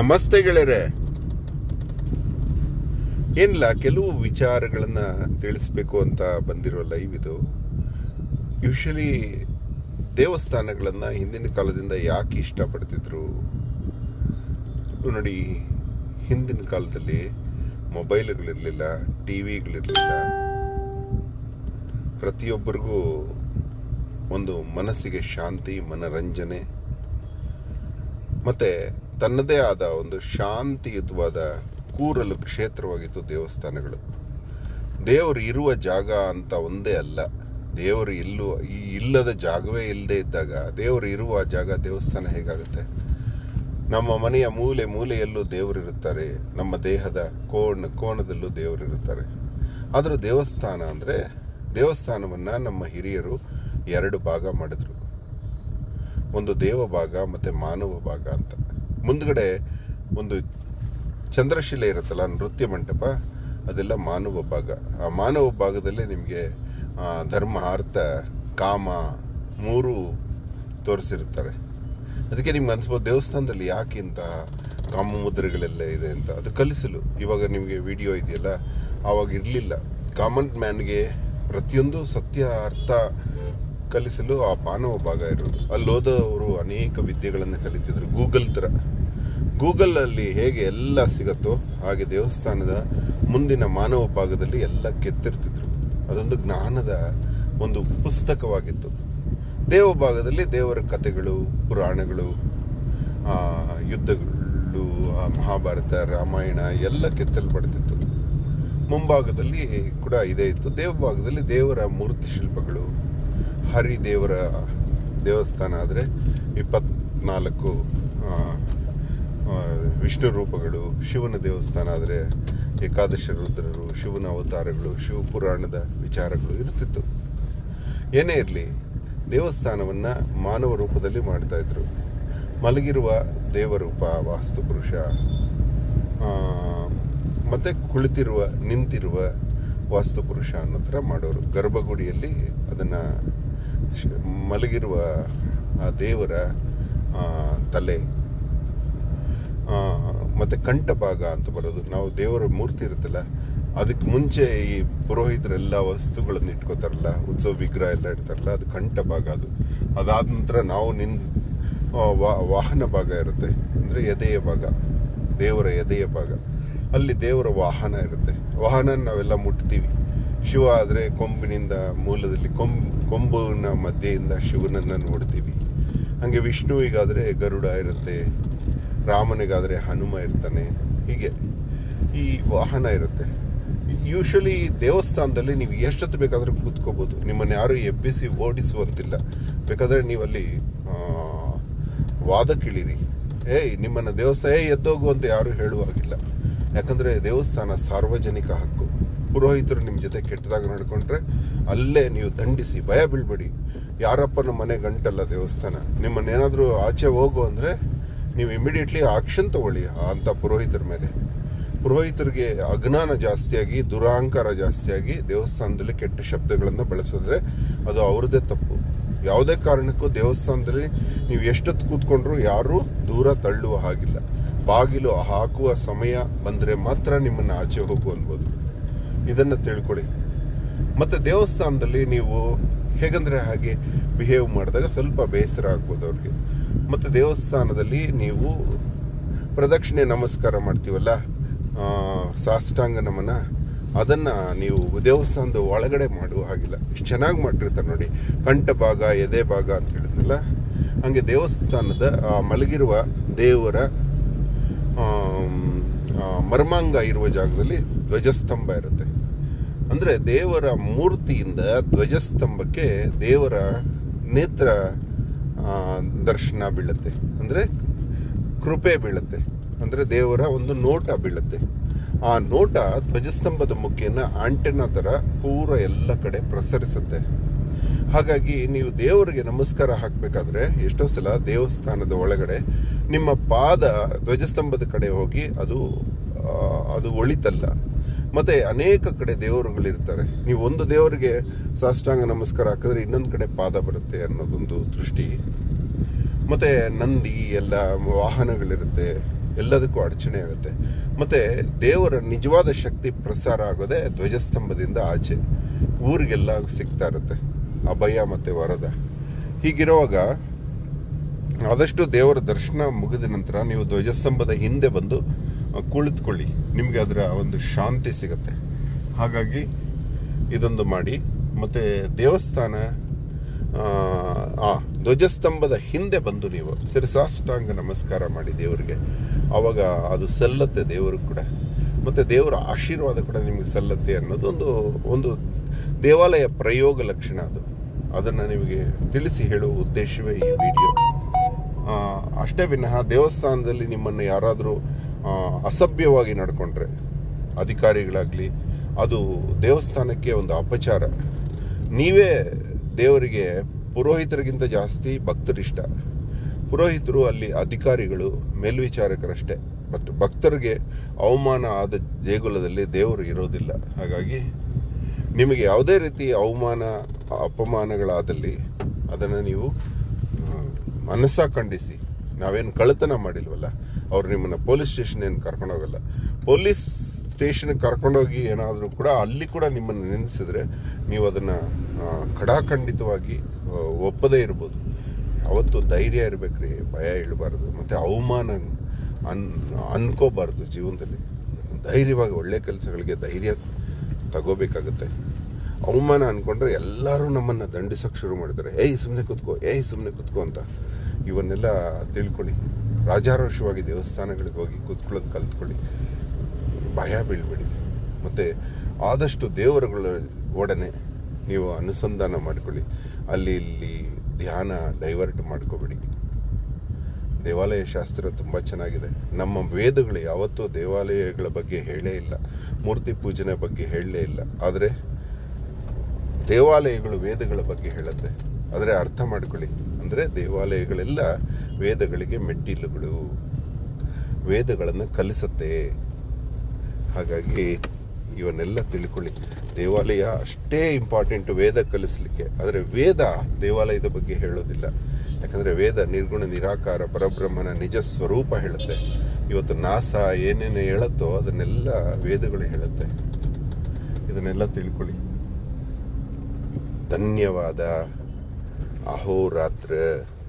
ನಮಸ್ತೆ ಗೆಳೆಯರೇ. ಏನಿಲ್ಲ, ಕೆಲವು ವಿಚಾರಗಳನ್ನು ತಿಳಿಸಬೇಕು ಅಂತ ಬಂದಿರೋ ಲೈವ್ ಇದು. ಯೂಶಲಿ ದೇವಸ್ಥಾನಗಳನ್ನು ಹಿಂದಿನ ಕಾಲದಿಂದ ಯಾಕೆ ಇಷ್ಟಪಡ್ತಿದ್ರು ನೋಡಿ. ಹಿಂದಿನ ಕಾಲದಲ್ಲಿ ಮೊಬೈಲ್ಗಳಿರಲಿಲ್ಲ, ಟಿವಿಗಳಿರಲಿಲ್ಲ. ಪ್ರತಿಯೊಬ್ಬರಿಗೂ ಒಂದು ಮನಸ್ಸಿಗೆ ಶಾಂತಿ, ಮನರಂಜನೆ ಮತ್ತು ತನ್ನದೇ ಆದ ಒಂದು ಶಾಂತಿಯುತವಾದ ಕೂರಲು ಕ್ಷೇತ್ರವಾಗಿತ್ತು ದೇವಸ್ಥಾನಗಳು. ದೇವರು ಇರುವ ಜಾಗ ಅಂತ ಒಂದೇ ಅಲ್ಲ, ದೇವರು ಇಲ್ಲದ ಜಾಗವೇ ಇಲ್ಲದೆ ಇದ್ದಾಗ ದೇವರು ಇರುವ ಜಾಗ ದೇವಸ್ಥಾನ ಹೇಗಾಗುತ್ತೆ? ನಮ್ಮ ಮನೆಯ ಮೂಲೆ ಮೂಲೆಯಲ್ಲೂ ದೇವರಿರುತ್ತಾರೆ, ನಮ್ಮ ದೇಹದ ಕೋಣದಲ್ಲೂ ದೇವರಿರುತ್ತಾರೆ. ಆದರೂ ದೇವಸ್ಥಾನ ಅಂದರೆ, ದೇವಸ್ಥಾನವನ್ನು ನಮ್ಮ ಹಿರಿಯರು ಎರಡು ಭಾಗ ಮಾಡಿದರು, ಒಂದು ದೇವ ಭಾಗ ಮತ್ತು ಮಾನವ ಭಾಗ ಅಂತ. ಮುಂದ್ಗಡೆ ಒಂದು ಚಂದ್ರಶಿಲೆ ಇರುತ್ತಲ್ಲ, ನೃತ್ಯ ಮಂಟಪ, ಅದೆಲ್ಲ ಮಾನವ ಭಾಗ. ಆ ಮಾನವ ಭಾಗದಲ್ಲೇ ನಿಮಗೆ ಧರ್ಮ, ಅರ್ಥ, ಕಾಮ ಮೂರು ತೋರಿಸಿರ್ತಾರೆ. ಅದಕ್ಕೆ ನಿಮ್ಗೆ ಅನಿಸ್ಬೋದು ದೇವಸ್ಥಾನದಲ್ಲಿ ಯಾಕಿಂತ ಕಾಮ ಮುದ್ರೆಗಳೆಲ್ಲ ಇದೆ ಅಂತ. ಅದು ಕಲಿಸಲು. ಇವಾಗ ನಿಮಗೆ ವಿಡಿಯೋ ಇದೆಯಲ್ಲ, ಆವಾಗ ಇರಲಿಲ್ಲ. ಕಾಮನ್ ಮ್ಯಾನ್ಗೆ ಪ್ರತಿಯೊಂದು ಸತ್ಯ ಅರ್ಥ ಕಲಿಸಲು ಆ ಮಾನವ ಭಾಗ ಇರೋದು. ಅಲ್ಲೋದವರು ಅನೇಕ ವಿದ್ಯೆಗಳನ್ನು ಕಲಿತಿದ್ರು. ಗೂಗಲ್ ಥರ, ಗೂಗಲಲ್ಲಿ ಹೇಗೆ ಎಲ್ಲ ಸಿಗುತ್ತೋ ಹಾಗೆ ದೇವಸ್ಥಾನದ ಮುಂದಿನ ಮಾನವ ಭಾಗದಲ್ಲಿ ಎಲ್ಲ ಕೆತ್ತಿರ್ತಿದ್ರು. ಅದೊಂದು ಜ್ಞಾನದ ಒಂದು ಪುಸ್ತಕವಾಗಿತ್ತು. ದೇವ ಭಾಗದಲ್ಲಿ ದೇವರ ಕಥೆಗಳು, ಪುರಾಣಗಳು, ಯುದ್ಧಗಳು, ಮಹಾಭಾರತ, ರಾಮಾಯಣ ಎಲ್ಲ ಕೆತ್ತಲ್ಪಡ್ತಿತ್ತು. ಮುಂಭಾಗದಲ್ಲಿ ಕೂಡ ಇದೇ ಇತ್ತು. ದೇವ ಭಾಗದಲ್ಲಿ ದೇವರ ಮೂರ್ತಿ ಶಿಲ್ಪಗಳು. ಹರಿದೇವರ ದೇವಸ್ಥಾನ ಆದರೆ 24 ವಿಷ್ಣು ರೂಪಗಳು. ಶಿವನ ದೇವಸ್ಥಾನ ಆದರೆ ಏಕಾದಶ ರುದ್ರರು, ಶಿವನ ಅವತಾರಗಳು, ಶಿವಪುರಾಣದ ವಿಚಾರಗಳು ಇರುತ್ತಿತ್ತು. ಏನೇ ಇರಲಿ, ದೇವಸ್ಥಾನವನ್ನು ಮಾನವ ರೂಪದಲ್ಲಿ ಮಾಡ್ತಾಯಿದ್ರು. ಮಲಗಿರುವ ದೇವರೂಪ, ವಾಸ್ತುಪುರುಷ, ಮತ್ತು ಕುಳಿತಿರುವ ನಿಂತಿರುವ ವಾಸ್ತುಪುರುಷ ಅನ್ನೋ ಥರ ಮಾಡೋರು. ಗರ್ಭಗುಡಿಯಲ್ಲಿ ಅದನ್ನು ಮಲಗಿರುವ ಆ ದೇವರ ತಲೆ ಮತ್ತು ಕಂಠಭಾಗ ಅಂತ ಬರೋದು. ನಾವು ದೇವರ ಮೂರ್ತಿ ಇರುತ್ತಲ್ಲ, ಅದಕ್ಕೆ ಮುಂಚೆ ಈ ಪುರೋಹಿತರೆಲ್ಲ ವಸ್ತುಗಳನ್ನು ಇಟ್ಕೋತಾರಲ್ಲ, ಉತ್ಸವ ವಿಗ್ರಹ ಎಲ್ಲ ಇಡ್ತಾರಲ್ಲ, ಅದು ಕಂಠಭಾಗ. ಅದು ಅದಾದ ನಂತರ ನಾವು ವಾಹನ ಭಾಗ ಇರುತ್ತೆ, ಅಂದರೆ ಎದೆಯ ಭಾಗ, ದೇವರ ಎದೆಯ ಭಾಗ. ಅಲ್ಲಿ ದೇವರ ವಾಹನ ಇರುತ್ತೆ, ವಾಹನ ನಾವೆಲ್ಲ ಮುಟ್ತೀವಿ. ಶಿವ ಆದರೆ ಕೊಂಬಿನಿಂದ, ಮೂಲದಲ್ಲಿ ಕೊಂಬಿನ ಮಧ್ಯೆಯಿಂದ ಶಿವನನ್ನು ನೋಡ್ತೀವಿ. ಹಾಗೆ ವಿಷ್ಣುವಿಗಾದರೆ ಗರುಡ ಇರುತ್ತೆ, ರಾಮನಿಗಾದರೆ ಹನುಮ ಇರ್ತಾನೆ. ಹೀಗೆ ಈ ವಾಹನ ಇರುತ್ತೆ. ಯೂಶಲಿ ದೇವಸ್ಥಾನದಲ್ಲಿ ನೀವು ಎಷ್ಟೊತ್ತು ಬೇಕಾದರೂ ಕೂತ್ಕೋಬೋದು, ನಿಮ್ಮನ್ನು ಯಾರೂ ಎಬ್ಬಿಸಿ ಓಡಿಸುವಂತಿಲ್ಲ. ಬೇಕಾದರೆ ನೀವಲ್ಲಿ ವಾದಕ್ಕಿಳಿರಿ, ಏಯ್ ನಿಮ್ಮನ್ನು ದೇವಸ್ಥಾನ ಎದ್ದೋಗು ಅಂತ ಯಾರೂ ಹೇಳುವಾಗಿಲ್ಲ. ಯಾಕಂದರೆ ದೇವಸ್ಥಾನ ಸಾರ್ವಜನಿಕ ಹಕ್ಕು. ಪುರೋಹಿತರು ನಿಮ್ಮ ಜೊತೆ ಕೆಟ್ಟದಾಗ ನಡ್ಕೊಂಡ್ರೆ ಅಲ್ಲೇ ನೀವು ದಂಡಿಸಿ, ಭಯ ಬೀಳ್ಬೇಡಿ. ಯಾರಪ್ಪ ನಮ್ಮ ಮನೆ ಗಂಟಲ್ಲ ದೇವಸ್ಥಾನ, ನಿಮ್ಮನ್ನೇನಾದರೂ ಆಚೆ ಹೋಗು ಅಂದರೆ ನೀವು ಇಮಿಡಿಯೇಟ್ಲಿ ಆಕ್ಷನ್ ತೊಗೊಳ್ಳಿ ಅಂತ ಪುರೋಹಿತರ ಮೇಲೆ. ಪುರೋಹಿತರಿಗೆ ಅಜ್ಞಾನ ಜಾಸ್ತಿಯಾಗಿ, ದುರಹಂಕಾರ ಜಾಸ್ತಿಯಾಗಿ ದೇವಸ್ಥಾನದಲ್ಲಿ ಕೆಟ್ಟ ಶಬ್ದಗಳನ್ನು ಬಳಸಿದ್ರೆ ಅದು ಅವ್ರದ್ದೇ ತಪ್ಪು. ಯಾವುದೇ ಕಾರಣಕ್ಕೂ ದೇವಸ್ಥಾನದಲ್ಲಿ ನೀವು ಎಷ್ಟೊತ್ತು ಕೂತ್ಕೊಂಡ್ರೂ ಯಾರೂ ದೂರ ತಳ್ಳುವ ಹಾಗಿಲ್ಲ. ಬಾಗಿಲು ಹಾಕುವ ಸಮಯ ಬಂದರೆ ಮಾತ್ರ ನಿಮ್ಮನ್ನು ಆಚೆ ಹೋಗು ಅನ್ಬೋದು. ಇದನ್ನು ತಿಳ್ಕೊಳ್ಳಿ. ಮತ್ತು ದೇವಸ್ಥಾನದಲ್ಲಿ ನೀವು ಹೇಗಂದರೆ ಹಾಗೆ ಬಿಹೇವ್ ಮಾಡಿದಾಗ ಸ್ವಲ್ಪ ಬೇಸರ ಆಗ್ಬೋದು ಅವ್ರಿಗೆ. ಮತ್ತು ದೇವಸ್ಥಾನದಲ್ಲಿ ನೀವು ಪ್ರದಕ್ಷಿಣೆ ನಮಸ್ಕಾರ ಮಾಡ್ತೀವಲ್ಲ, ಸಾಷ್ಟಾಂಗ ನಮನ, ಅದನ್ನು ನೀವು ದೇವಸ್ಥಾನದ ಒಳಗಡೆ ಮಾಡುವ ಹಾಗಿಲ್ಲ. ಇಷ್ಟು ಚೆನ್ನಾಗಿ ಮಾಡಿರ್ತಾರೆ ನೋಡಿ, ಕಂಠ ಭಾಗ, ಎದೆ ಭಾಗ ಅಂತ ಹೇಳಿದ್ನಲ್ಲ, ಹಾಗೆ ದೇವಸ್ಥಾನದ ಮಲಗಿರುವ ದೇವರ ಮರ್ಮಾಂಗ ಇರುವ ಜಾಗದಲ್ಲಿ ಧ್ವಜಸ್ತಂಭ ಇರುತ್ತೆ. ಅಂದರೆ ದೇವರ ಮೂರ್ತಿಯಿಂದ ಧ್ವಜಸ್ತಂಭಕ್ಕೆ ದೇವರ ನೇತ್ರ ದರ್ಶನ ಬೀಳುತ್ತೆ, ಅಂದರೆ ಕೃಪೆ ಬೀಳುತ್ತೆ, ಅಂದರೆ ದೇವರ ಒಂದು ನೋಟ ಬೀಳುತ್ತೆ. ಆ ನೋಟ ಧ್ವಜಸ್ತಂಭದ ಮುಖೇನ ಆಂಟೆನಾ ಥರ ಪೂರ ಎಲ್ಲ ಕಡೆ ಪ್ರಸರಿಸುತ್ತೆ. ಹಾಗಾಗಿ ನೀವು ದೇವರಿಗೆ ನಮಸ್ಕಾರ ಹಾಕಬೇಕಾದ್ರೆ ಎಷ್ಟೋ ಸಲ ದೇವಸ್ಥಾನದ ಒಳಗಡೆ ನಿಮ್ಮ ಪಾದ ಧ್ವಜಸ್ತಂಭದ ಕಡೆ ಹೋಗಿ ಅದು ಒಳಿತಲ್ಲ. ಮತ್ತು ಅನೇಕ ಕಡೆ ದೇವರುಗಳಿರ್ತಾರೆ, ನೀವು ಒಂದು ದೇವರಿಗೆ ಸಾಷ್ಟಾಂಗ ನಮಸ್ಕಾರ ಹಾಕಿದ್ರೆ ಇನ್ನೊಂದು ಕಡೆ ಪಾದ ಬರುತ್ತೆ ಅನ್ನೋದೊಂದು ದೃಷ್ಟಿ. ಮತ್ತು ನಂದಿ ಎಲ್ಲ ವಾಹನಗಳಿರುತ್ತೆ, ಎಲ್ಲದಕ್ಕೂ ಅಡಚಣೆ ಆಗುತ್ತೆ. ಮತ್ತು ದೇವರ ನಿಜವಾದ ಶಕ್ತಿ ಪ್ರಸಾರ ಆಗೋದೇ ಧ್ವಜಸ್ತಂಭದಿಂದ ಆಚೆ ಊರಿಗೆಲ್ಲ ಸಿಗ್ತಾ ಇರುತ್ತೆ ಅಭಯ ಮತ್ತು ವರದ. ಹೀಗಿರುವಾಗ ಆದಷ್ಟು ದೇವರ ದರ್ಶನ ಮುಗಿದ ನಂತರ ನೀವು ಧ್ವಜಸ್ತಂಭದ ಹಿಂದೆ ಬಂದು ಕುಳಿತುಕೊಳ್ಳಿ, ನಿಮಗೆ ಅದರ ಒಂದು ಶಾಂತಿ ಸಿಗುತ್ತೆ. ಹಾಗಾಗಿ ಇದೊಂದು ಮಾಡಿ. ಮತ್ತು ದೇವಸ್ಥಾನ ಧ್ವಜಸ್ತಂಭದ ಹಿಂದೆ ಬಂದು ನೀವು ಶಿರಸಾಷ್ಟಾಂಗ ನಮಸ್ಕಾರ ಮಾಡಿ ದೇವರಿಗೆ, ಆವಾಗ ಅದು ಸಲ್ಲತ್ತೆ ದೇವರು ಕೂಡ, ಮತ್ತು ದೇವರ ಆಶೀರ್ವಾದ ಕೂಡ ನಿಮಗೆ ಸಲ್ಲತ್ತೆ ಅನ್ನೋದು ಒಂದು ಒಂದು ದೇವಾಲಯ ಪ್ರಯೋಗ ಲಕ್ಷಣ ಅದು. ಅದನ್ನು ನಿಮಗೆ ತಿಳಿಸಿ ಹೇಳುವ ಉದ್ದೇಶವೇ ಈ ವಿಡಿಯೋ ಅಷ್ಟೇ ವಿನಃ ದೇವಸ್ಥಾನದಲ್ಲಿ ನಿಮ್ಮನ್ನು ಯಾರಾದರೂ ಅಸಭ್ಯವಾಗಿ ನಡ್ಕೊಂಡ್ರೆ ಅಧಿಕಾರಿಗಳಾಗಲಿ, ಅದು ದೇವಸ್ಥಾನಕ್ಕೆ ಒಂದು ಅಪಚಾರ. ನೀವೇ ದೇವರಿಗೆ ಪುರೋಹಿತರಿಗಿಂತ ಜಾಸ್ತಿ ಭಕ್ತರಿಷ್ಟ. ಪುರೋಹಿತರು ಅಲ್ಲಿ ಅಧಿಕಾರಿಗಳು ಮೇಲ್ವಿಚಾರಕರಷ್ಟೇ, ಬಟ್ ಭಕ್ತರಿಗೆ ಅವಮಾನ ಆದ ದೇಗುಲದಲ್ಲಿ ದೇವರು ಇರೋದಿಲ್ಲ. ಹಾಗಾಗಿ ನಿಮಗೆ ಯಾವುದೇ ರೀತಿ ಅವಮಾನ ಅಪಮಾನಗಳಾದಲ್ಲಿ ಅದನ್ನು ನೀವು ಮನಸ್ಸಾ ಖಂಡಿಸಿ. ನಾವೇನು ಕಳ್ಳತನ ಮಾಡಿಲ್ವಲ್ಲ, ಅವ್ರು ನಿಮ್ಮನ್ನು ಪೊಲೀಸ್ ಸ್ಟೇಷನ್ ಏನು ಕರ್ಕೊಂಡೋಗಲ್ಲ. ಪೊಲೀಸ್ ಸ್ಟೇಷನ್ಗೆ ಕರ್ಕೊಂಡೋಗಿ ಏನಾದರೂ ಕೂಡ ಅಲ್ಲಿ ಕೂಡ ನಿಮ್ಮನ್ನು ನೆನೆಸಿದ್ರೆ ನೀವು ಅದನ್ನು ಖಡಾಖಂಡಿತವಾಗಿ ಒಪ್ಪದೇ ಇರ್ಬೋದು. ಯಾವತ್ತು ಧೈರ್ಯ ಇರಬೇಕ್ರಿ, ಭಯ ಇರಬಾರ್ದು, ಮತ್ತು ಅವಮಾನ ಅನ್ಕೋಬಾರ್ದು. ಜೀವನದಲ್ಲಿ ಧೈರ್ಯವಾಗಿ ಒಳ್ಳೆ ಕೆಲಸಗಳಿಗೆ ಧೈರ್ಯ ತಗೋಬೇಕಾಗುತ್ತೆ. ಅವಮಾನ ಅಂದ್ಕೊಂಡ್ರೆ ಎಲ್ಲರೂ ನಮ್ಮನ್ನು ದಂಡಿಸೋಕೆ ಶುರು ಮಾಡಿದ್ದಾರೆ. ಏಯ್ ಸುಮ್ಮನೆ ಕೂತ್ಕೋ ಅಂತ. ಇವನ್ನೆಲ್ಲ ತಿಳ್ಕೊಳ್ಳಿ, ರಾಜಾರೋಷವಾಗಿ ದೇವಸ್ಥಾನಗಳಿಗೆ ಹೋಗಿ ಕೂತ್ಕೊಳ್ಳೋದು ಕಲ್ತ್ಕೊಳ್ಳಿ, ಭಯ ಬೀಳಬೇಡಿ. ಮತ್ತು ಆದಷ್ಟು ದೇವರುಗಳ ಒಡನೆ ನೀವು ಅನುಸಂಧಾನ ಮಾಡಿಕೊಳ್ಳಿ, ಅಲ್ಲಿ ಇಲ್ಲಿ ಧ್ಯಾನ ಡೈವರ್ಟ್ ಮಾಡ್ಕೋಬೇಡಿ. ದೇವಾಲಯ ಶಾಸ್ತ್ರ ತುಂಬ ಚೆನ್ನಾಗಿದೆ. ನಮ್ಮ ವೇದಗಳು ಯಾವತ್ತೂ ದೇವಾಲಯಗಳ ಬಗ್ಗೆ ಹೇಳೇ ಇಲ್ಲ, ಮೂರ್ತಿ ಪೂಜನೆ ಬಗ್ಗೆ ಹೇಳಲೇ ಇಲ್ಲ. ಆದರೆ ದೇವಾಲಯಗಳು ವೇದಗಳ ಬಗ್ಗೆ ಹೇಳುತ್ತೆ. ಆದರೆ ಅರ್ಥ ಮಾಡ್ಕೊಳ್ಳಿ, ಅಂದರೆ ದೇವಾಲಯಗಳೆಲ್ಲ ವೇದಗಳಿಗೆ ಮೆಟ್ಟಿಲುಗಳು, ವೇದಗಳನ್ನು ಕಲಿಸುತ್ತೆ. ಹಾಗಾಗಿ ಇವನ್ನೆಲ್ಲ ತಿಳ್ಕೊಳ್ಳಿ. ದೇವಾಲಯ ಅಷ್ಟೇ ಇಂಪಾರ್ಟೆಂಟು ವೇದ ಕಲಿಸಲಿಕ್ಕೆ, ಆದರೆ ವೇದ ದೇವಾಲಯದ ಬಗ್ಗೆ ಹೇಳೋದಿಲ್ಲ. ಯಾಕಂದರೆ ವೇದ ನಿರ್ಗುಣ ನಿರಾಕಾರ ಪರಬ್ರಹ್ಮನ ನಿಜ ಸ್ವರೂಪ ಹೇಳುತ್ತೆ. ಇವತ್ತು ನಾಸಾ ಏನೇನು ಹೇಳುತ್ತೋ ಅದನ್ನೆಲ್ಲ ವೇದಗಳು ಹೇಳುತ್ತೆ. ಇದನ್ನೆಲ್ಲ ತಿಳ್ಕೊಳ್ಳಿ. ಧನ್ಯವಾದ. ಅಹೋರಾತ್ರ.